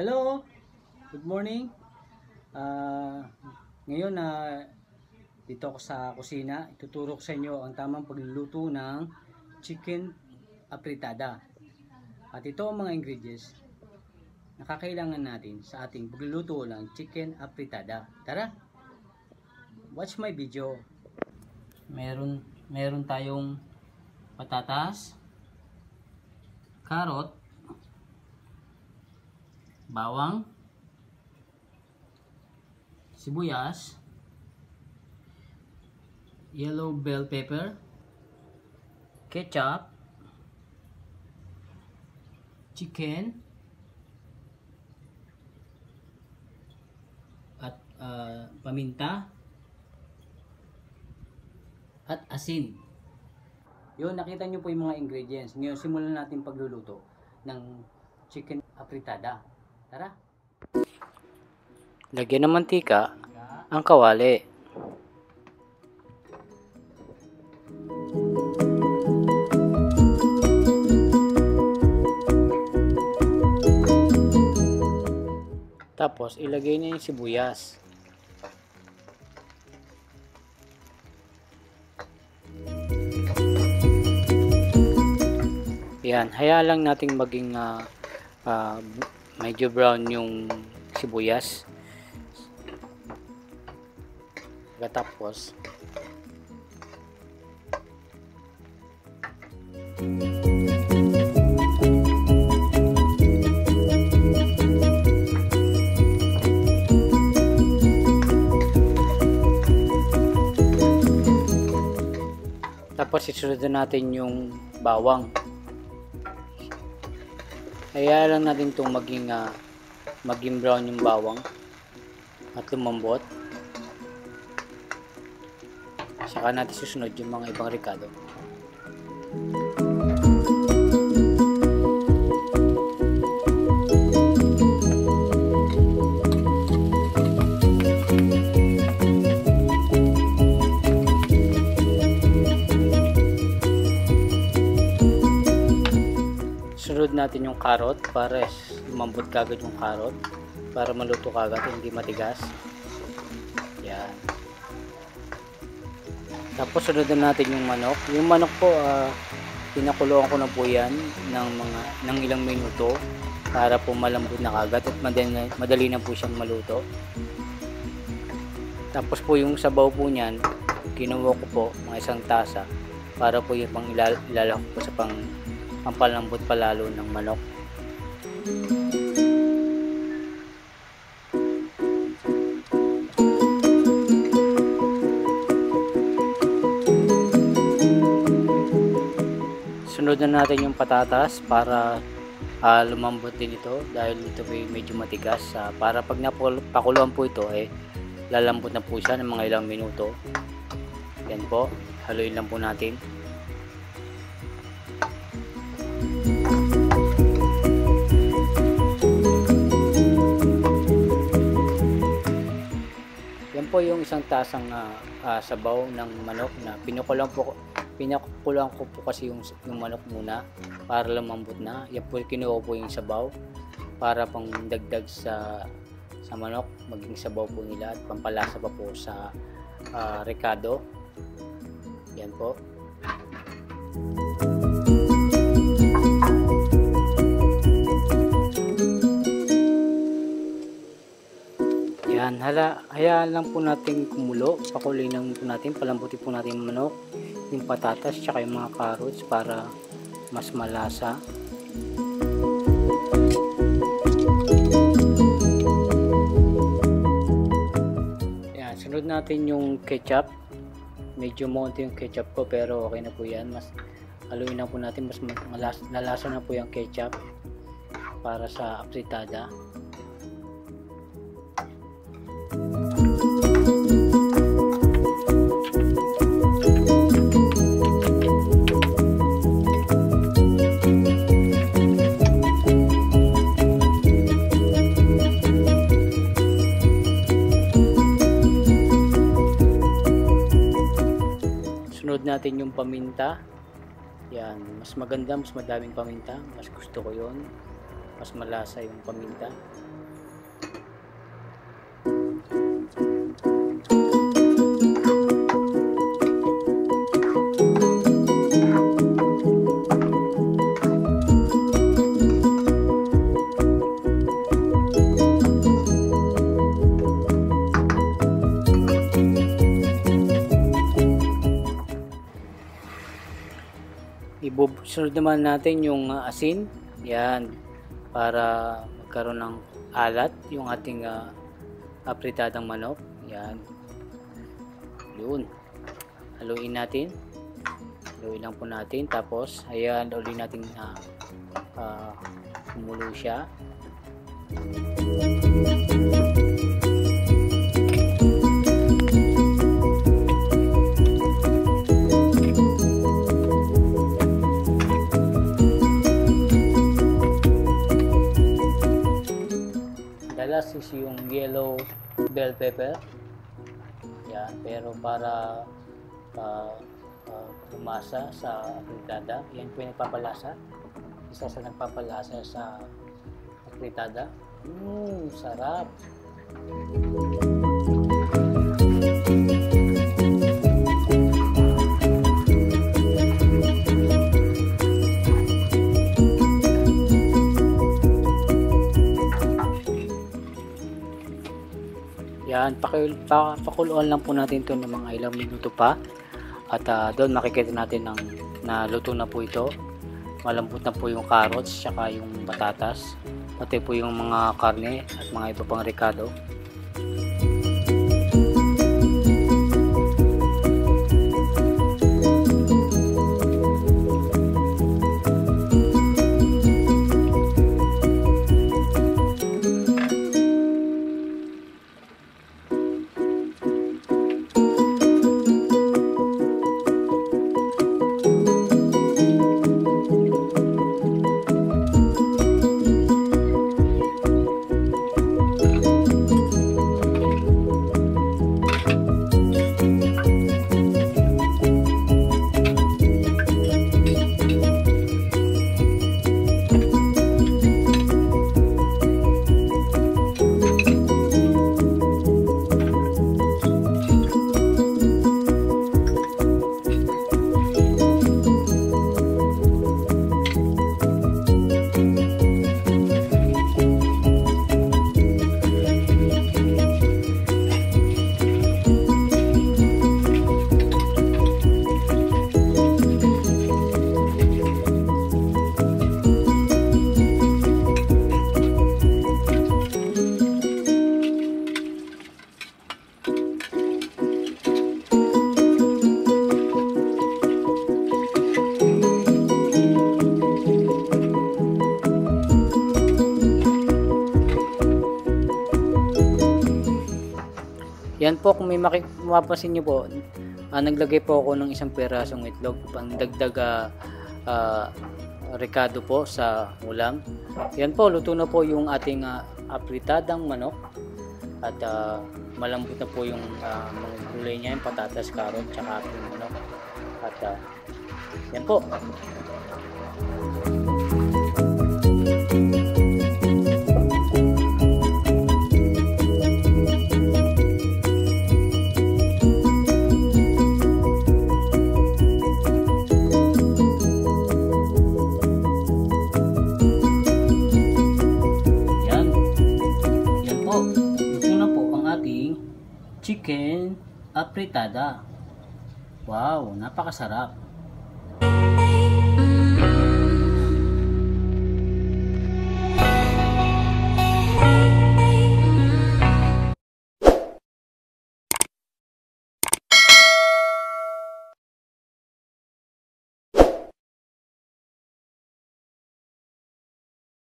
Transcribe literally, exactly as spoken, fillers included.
Hello, good morning. Uh, ngayon na uh, dito ako sa kusina, ituturo ko sa inyo ang tamang pagluluto ng chicken afritada. At ito ang mga ingredients na kakailangan natin sa ating pagluluto ng chicken afritada. Tara, watch my video. Meron, meron tayong patatas, carrot, bawang, sibuyas, yellow bell pepper, ketchup, chicken, at uh, paminta, at asin. Yun, nakita nyo po yung mga ingredients. Ngayon, simulan natin pagluluto ng chicken afritada. Tara! Lagyan ng mantika ang kawali. Tapos, ilagay na yung sibuyas. Yan, hayaan lang nating maging uh, uh, medyo brown yung sibuyas. Tapos tapos isunod natin yung bawang. Hayaan lang natin itong maging uh, maging brown yung bawang at lumambot. Saka natin susunod yung mga ibang rekado. Sunod natin yung carrot para lumambot kagad yung carrot, para maluto kagad, hindi matigas. Yan. Tapos sundan natin yung manok. Yung manok po, uh, pinakuloan ko na po yan ng, mga, ng ilang minuto para po malambot na kagat at madali, madali na po siyang maluto. Tapos po yung sabaw po niyan, kinuha ko po mga isang tasa para po yung pang ilal ilalak po sa pang, pang palambot palalo ng manok. Sunod na natin yung patatas para uh, lumambot din ito dahil ito ay medyo matigas. Uh, para pag napakuluan po ito, eh, lalambot na po siya ng mga ilang minuto. Yan po, haluin lang po natin. Yan po yung isang tasang uh, uh, sabaw ng manok na pinukulan po ko. Pinakukulang ko po kasi yung, yung manok muna para lumambot na. Yan po, kinuha po yung sabaw para pang dagdag sa, sa manok, maging sabaw po nila at pampalasa pa po sa uh, rekado. Yan po. Yan, hala, hayaan lang po natin kumulo. Pakuloy lang po natin, palambutin po natin yung manok, yung patatas, tsaka yung mga carrots para mas malasa. Ayan, sunod natin yung ketchup. Medyo monti yung ketchup ko pero okay na po yan. Mas haluin na po natin, mas malasa, lalasa na po yung ketchup para sa afritada. Natin yung paminta. Yan, mas maganda, mas madaming paminta, mas gusto ko yon, mas malasa yung paminta. I-serve naman natin yung uh, asin. Yan. Para magkaroon ng alat yung ating uh, apritadang manok. Yan. Yun. Haluin natin. Haluin lang po natin. Tapos, ayan, uli natin na uh, uh, kumulo siya. Dalas is yung yellow bell pepper. Yan, pero para uh, uh, pumasa sa afritada, yan po yung nagpapalasa. Isa sa nagpapalasa sa afritada. Mmm, sarap! Yan, pakuluan lang po natin ito ng mga ilang minuto pa. At uh, doon makikita natin ng naluto na po ito. Malambot na po yung carrots tsaka yung batatas. Pati po yung mga karne at mga iba pang rekado. Yan po, kung may mapapansin nyo po, ah, naglagay po ako ng isang perasong itlog pang dagdag ah, ah, rekado po sa ulam. Yan po, luto na po yung ating ah, apritadang manok at ah, malambot na po yung ah, mga gulay niya, yung patatas, karot, tsaka ating manok. At ah, yan po. Chicken apritada. Wow, napakasarap.